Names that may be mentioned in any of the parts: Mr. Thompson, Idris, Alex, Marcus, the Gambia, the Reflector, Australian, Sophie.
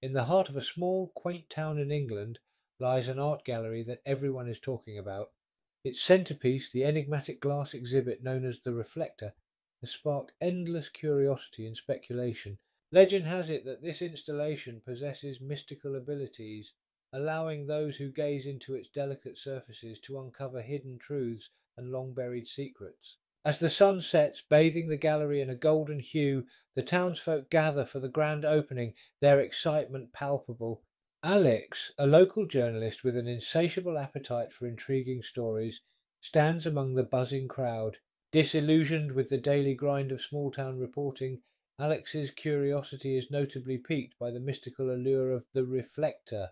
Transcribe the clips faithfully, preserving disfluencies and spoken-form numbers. In the heart of a small, quaint town in England lies an art gallery that everyone is talking about. Its centerpiece, the enigmatic glass exhibit known as the Reflector, has sparked endless curiosity and speculation. Legend has it that this installation possesses mystical abilities, allowing those who gaze into its delicate surfaces to uncover hidden truths and long-buried secrets. As the sun sets, bathing the gallery in a golden hue, the townsfolk gather for the grand opening, their excitement palpable. Alex, a local journalist with an insatiable appetite for intriguing stories, stands among the buzzing crowd. Disillusioned with the daily grind of small-town reporting, Alex's curiosity is notably piqued by the mystical allure of the Reflector.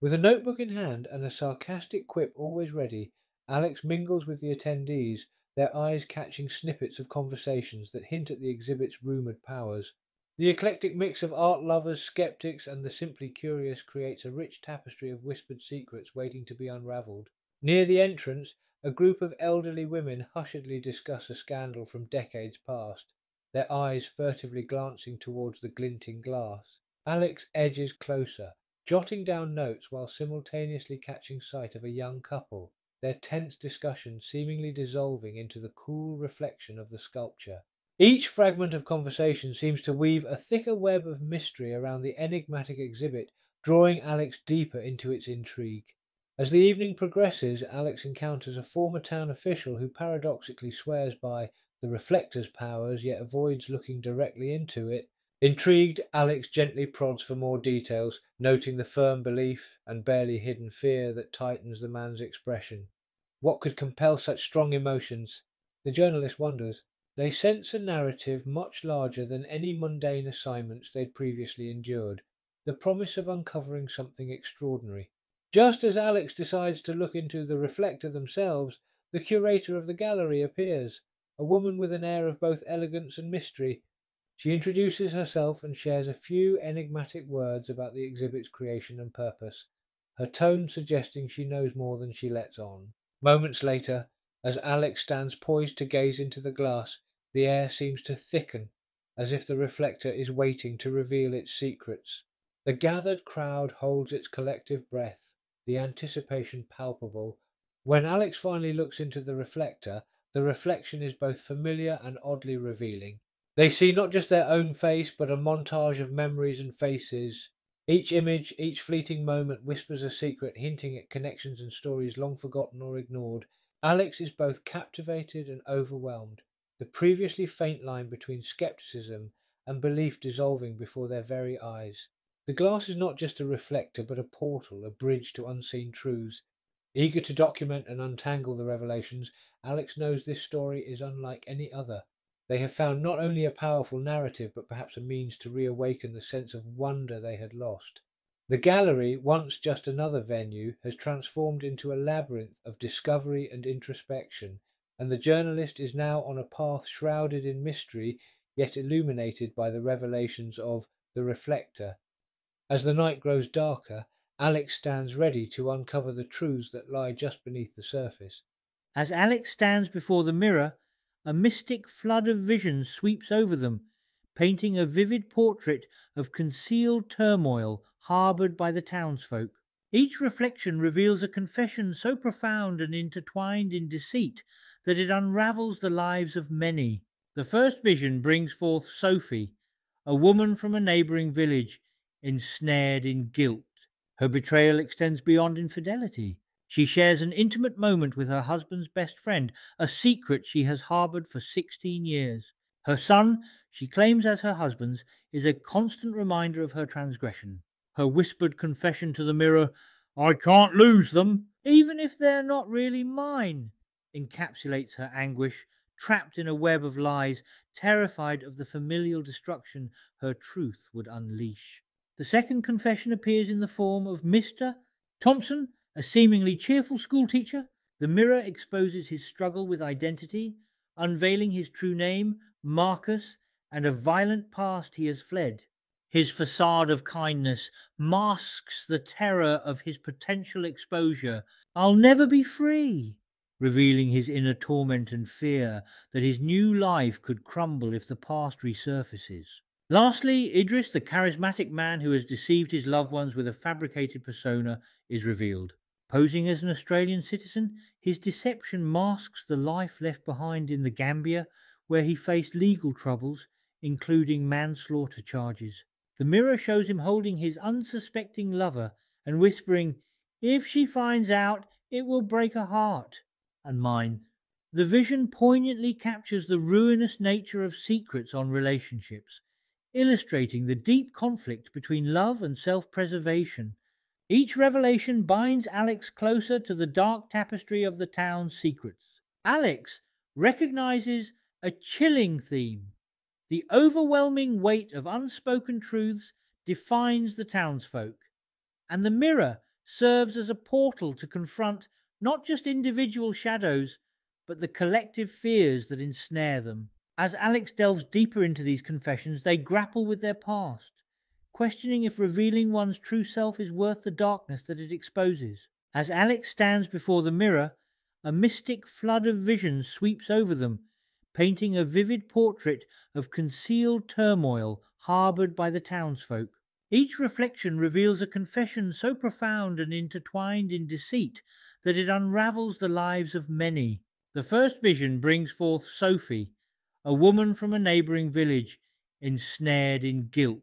With a notebook in hand and a sarcastic quip always ready, Alex mingles with the attendees, their eyes catching snippets of conversations that hint at the exhibit's rumoured powers. The eclectic mix of art lovers, sceptics, and the simply curious creates a rich tapestry of whispered secrets waiting to be unravelled. Near the entrance, a group of elderly women hushedly discuss a scandal from decades past, their eyes furtively glancing towards the glinting glass. Alex edges closer, jotting down notes while simultaneously catching sight of a young couple, their tense discussion seemingly dissolving into the cool reflection of the sculpture. Each fragment of conversation seems to weave a thicker web of mystery around the enigmatic exhibit, drawing Alex deeper into its intrigue. As the evening progresses, Alex encounters a former town official who paradoxically swears by the Reflector's powers yet avoids looking directly into it. Intrigued, Alex gently prods for more details, noting the firm belief and barely hidden fear that tightens the man's expression. What could compel such strong emotions? The journalist wonders. They sense a narrative much larger than any mundane assignments they'd previously endured, the promise of uncovering something extraordinary. Just as Alex decides to look into the Reflector themselves, the curator of the gallery appears, a woman with an air of both elegance and mystery. She introduces herself and shares a few enigmatic words about the exhibit's creation and purpose, her tone suggesting she knows more than she lets on. Moments later, as Alex stands poised to gaze into the glass, the air seems to thicken, as if the Reflector is waiting to reveal its secrets. The gathered crowd holds its collective breath, the anticipation palpable. When Alex finally looks into the Reflector, the reflection is both familiar and oddly revealing. They see not just their own face, but a montage of memories and faces. Each image, each fleeting moment whispers a secret, hinting at connections and stories long forgotten or ignored. Alex is both captivated and overwhelmed, the previously faint line between scepticism and belief dissolving before their very eyes. The glass is not just a reflector, but a portal, a bridge to unseen truths. Eager to document and untangle the revelations, Alex knows this story is unlike any other. They have found not only a powerful narrative, but perhaps a means to reawaken the sense of wonder they had lost. The gallery, once just another venue, has transformed into a labyrinth of discovery and introspection, and the journalist is now on a path shrouded in mystery, yet illuminated by the revelations of the Reflector. As the night grows darker, Alex stands ready to uncover the truths that lie just beneath the surface. As Alex stands before the mirror, a mystic flood of vision sweeps over them, painting a vivid portrait of concealed turmoil harboured by the townsfolk. Each reflection reveals a confession so profound and intertwined in deceit that it unravels the lives of many. The first vision brings forth Sophie, a woman from a neighbouring village, ensnared in guilt. Her betrayal extends beyond infidelity. She shares an intimate moment with her husband's best friend, a secret she has harboured for sixteen years. Her son, she claims as her husband's, is a constant reminder of her transgression. Her whispered confession to the mirror, "I can't lose them, even if they're not really mine," encapsulates her anguish, trapped in a web of lies, terrified of the familial destruction her truth would unleash. The second confession appears in the form of Mister Thompson, a seemingly cheerful schoolteacher. The mirror exposes his struggle with identity, unveiling his true name, Marcus, and a violent past he has fled. His facade of kindness masks the terror of his potential exposure. "I'll never be free," revealing his inner torment and fear that his new life could crumble if the past resurfaces. Lastly, Idris, the charismatic man who has deceived his loved ones with a fabricated persona, is revealed. Posing as an Australian citizen, his deception masks the life left behind in the Gambia, where he faced legal troubles, including manslaughter charges. The mirror shows him holding his unsuspecting lover and whispering, "If she finds out, it will break her heart and mine." The vision poignantly captures the ruinous nature of secrets on relationships, illustrating the deep conflict between love and self-preservation. Each revelation binds Alex closer to the dark tapestry of the town's secrets. Alex recognizes a chilling theme. The overwhelming weight of unspoken truths defines the townsfolk, and the mirror serves as a portal to confront not just individual shadows, but the collective fears that ensnare them. As Alex delves deeper into these confessions, they grapple with their past, questioning if revealing one's true self is worth the darkness that it exposes. As Alex stands before the mirror, a mystic flood of visions sweeps over them, painting a vivid portrait of concealed turmoil harboured by the townsfolk. Each reflection reveals a confession so profound and intertwined in deceit that it unravels the lives of many. The first vision brings forth Sophie, a woman from a neighbouring village, ensnared in guilt.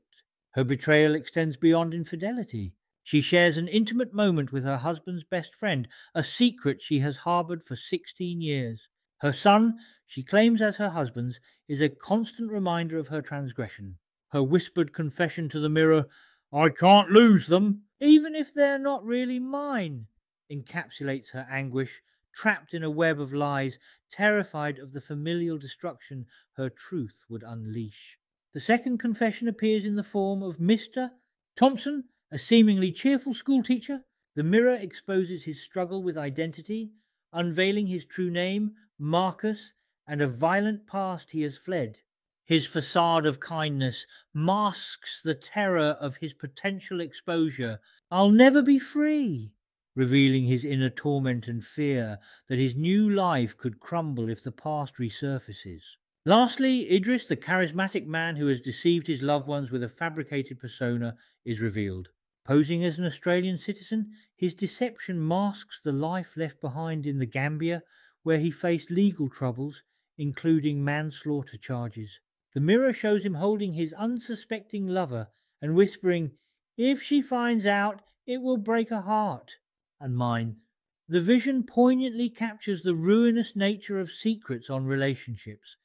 Her betrayal extends beyond infidelity. She shares an intimate moment with her husband's best friend, a secret she has harboured for sixteen years. Her son, she claims as her husband's, is a constant reminder of her transgression. Her whispered confession to the mirror, "I can't lose them, even if they're not really mine," encapsulates her anguish, trapped in a web of lies, terrified of the familial destruction her truth would unleash. The second confession appears in the form of Mister Thompson, a seemingly cheerful schoolteacher. The mirror exposes his struggle with identity, unveiling his true name, Marcus, and a violent past he has fled. His facade of kindness masks the terror of his potential exposure. "I'll never be free," revealing his inner torment and fear that his new life could crumble if the past resurfaces. Lastly, Idris, the charismatic man who has deceived his loved ones with a fabricated persona, is revealed. Posing as an Australian citizen, his deception masks the life left behind in the Gambia, where he faced legal troubles, including manslaughter charges. The mirror shows him holding his unsuspecting lover and whispering, "If she finds out, it will break her heart and mine." The vision poignantly captures the ruinous nature of secrets on relationships,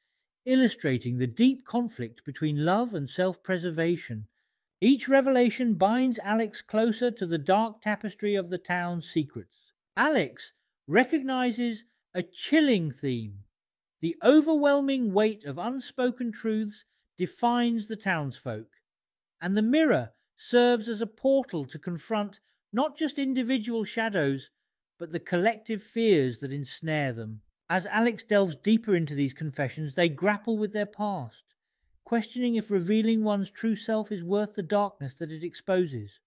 illustrating the deep conflict between love and self-preservation. Each revelation binds Alex closer to the dark tapestry of the town's secrets. Alex recognizes a chilling theme. The overwhelming weight of unspoken truths defines the townsfolk, and the mirror serves as a portal to confront not just individual shadows, but the collective fears that ensnare them. As Alex delves deeper into these confessions, they grapple with their past, questioning if revealing one's true self is worth the darkness that it exposes.